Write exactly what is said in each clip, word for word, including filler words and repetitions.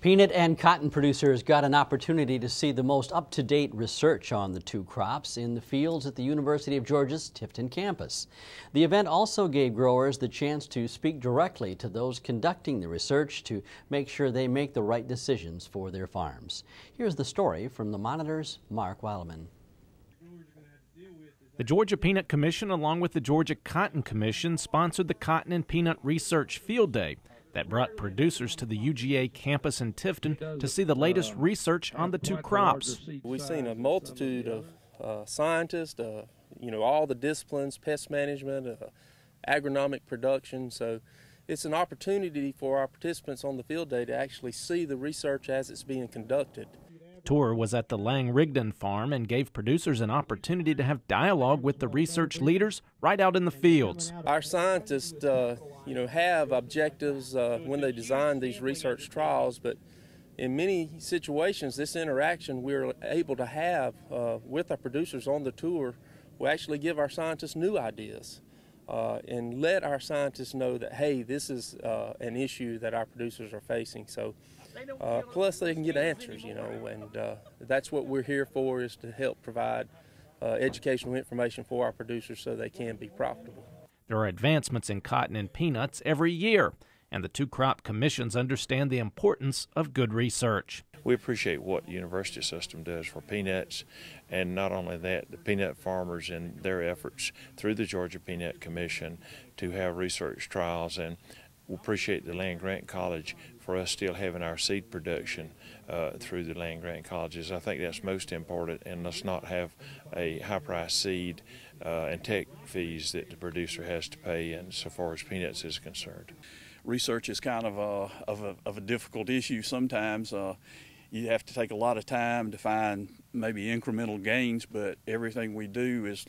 Peanut and cotton producers got an opportunity to see the most up-to-date research on the two crops in the fields at the University of Georgia's Tifton campus. The event also gave growers the chance to speak directly to those conducting the research to make sure they make the right decisions for their farms. Here's the story from the Monitor's Mark Wildman. The Georgia Peanut Commission, along with the Georgia Cotton Commission, sponsored the Cotton and Peanut Research Field Day that brought producers to the U G A campus in Tifton to see the latest research on the two crops. We've seen a multitude of uh, scientists, uh, you know, all the disciplines, pest management, uh, agronomic production. So it's an opportunity for our participants on the field day to actually see the research as it's being conducted. Tour was at the Lang Rigdon farm and gave producers an opportunity to have dialogue with the research leaders right out in the fields. Our scientists, uh, you know, have objectives uh, when they design these research trials, but in many situations, this interaction we're able to have uh, with our producers on the tour will actually give our scientists new ideas uh, and let our scientists know that, hey, this is uh, an issue that our producers are facing. So. Uh, plus they can get answers, you know, and uh, that's what we're here for, is to help provide uh, educational information for our producers so they can be profitable. There are advancements in cotton and peanuts every year, and the two crop commissions understand the importance of good research. We appreciate what the university system does for peanuts, and not only that, the peanut farmers and their efforts through the Georgia Peanut Commission to have research trials, and we appreciate the Land-Grant College for us still having our seed production uh, through the Land-Grant Colleges. I think that's most important, and let's not have a high-price seed uh, and tech fees that the producer has to pay and so far as peanuts is concerned. Research is kind of a, of a, of a difficult issue sometimes. Uh, you have to take a lot of time to find maybe incremental gains, but everything we do is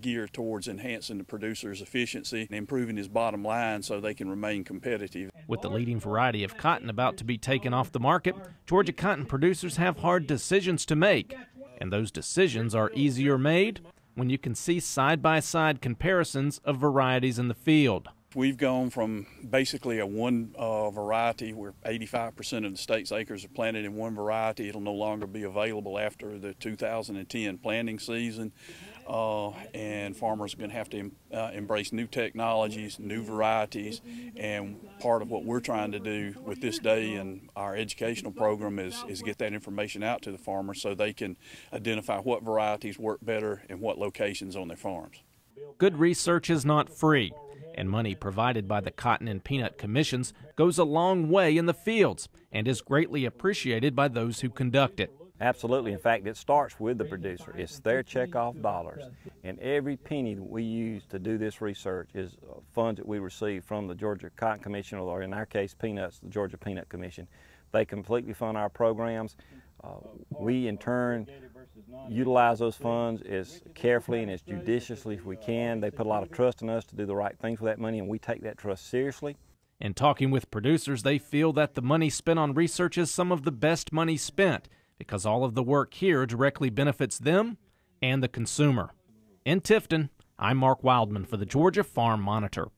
geared towards enhancing the producer's efficiency and improving his bottom line so they can remain competitive. With the leading variety of cotton about to be taken off the market, Georgia cotton producers have hard decisions to make, and those decisions are easier made when you can see side-by-side comparisons of varieties in the field. We've gone from basically a one uh, variety where eighty-five percent of the state's acres are planted in one variety. It'll no longer be available after the two thousand ten planting season, uh, and farmers are going to have to em uh, embrace new technologies, new varieties, and part of what we're trying to do with this day and our educational program is, is get that information out to the farmers so they can identify what varieties work better and what locations on their farms. Good research is not free, and money provided by the Cotton and Peanut Commissions goes a long way in the fields and is greatly appreciated by those who conduct it. Absolutely. In fact, it starts with the producer. It's their checkoff dollars, and every penny that we use to do this research is funds that we receive from the Georgia Cotton Commission, or in our case, peanuts, the Georgia Peanut Commission. They completely fund our programs. Uh, we, in turn, utilize those funds as carefully and as judiciously as we can. They put a lot of trust in us to do the right thing for that money, and we take that trust seriously. In talking with producers, they feel that the money spent on research is some of the best money spent because all of the work here directly benefits them and the consumer. In Tifton, I'm Mark Wildman for the Georgia Farm Monitor.